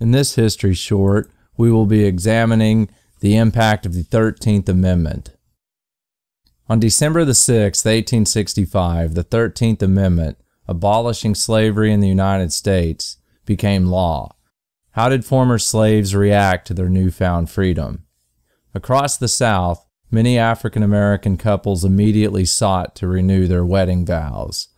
In this history short, we will be examining the impact of the 13th Amendment. On December the 6th, 1865, the 13th Amendment, abolishing slavery in the United States, became law. How did former slaves react to their newfound freedom? Across the South, many African American couples immediately sought to renew their wedding vows.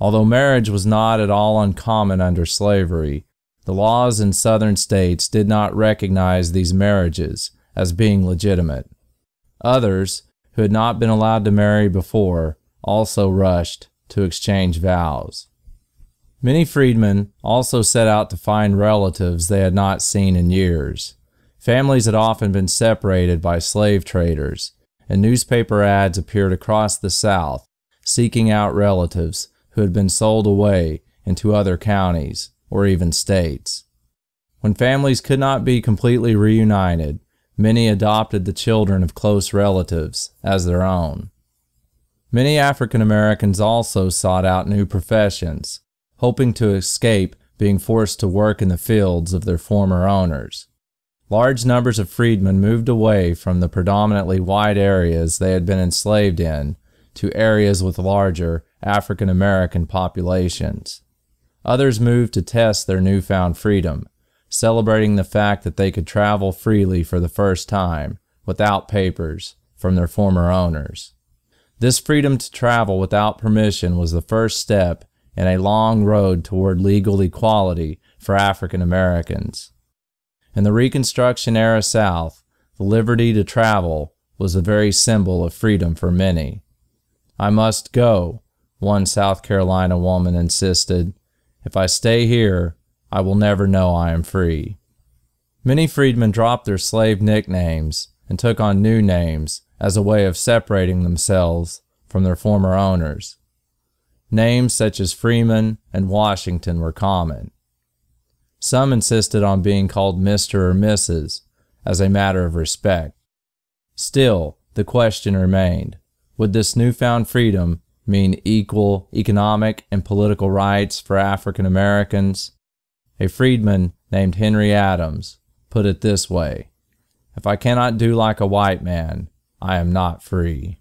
Although marriage was not at all uncommon under slavery, the laws in southern states did not recognize these marriages as being legitimate. Others, who had not been allowed to marry before, also rushed to exchange vows. Many freedmen also set out to find relatives they had not seen in years. Families had often been separated by slave traders, and newspaper ads appeared across the South seeking out relatives who had been sold away into other counties or even states. When families could not be completely reunited, many adopted the children of close relatives as their own. Many African Americans also sought out new professions, hoping to escape being forced to work in the fields of their former owners. Large numbers of freedmen moved away from the predominantly white areas they had been enslaved in to areas with larger African American populations. Others moved to test their newfound freedom, celebrating the fact that they could travel freely for the first time without papers from their former owners. This freedom to travel without permission was the first step in a long road toward legal equality for African Americans. In the Reconstruction-era South, the liberty to travel was the very symbol of freedom for many. "I must go," one South Carolina woman insisted. "If I stay here, I will never know I am free." Many freedmen dropped their slave nicknames and took on new names as a way of separating themselves from their former owners. Names such as Freeman and Washington were common. Some insisted on being called Mr. or Mrs. as a matter of respect. Still, the question remained, would this newfound freedom mean equal economic and political rights for African Americans? A freedman named Henry Adams put it this way, "If I cannot do like a white man, I am not free."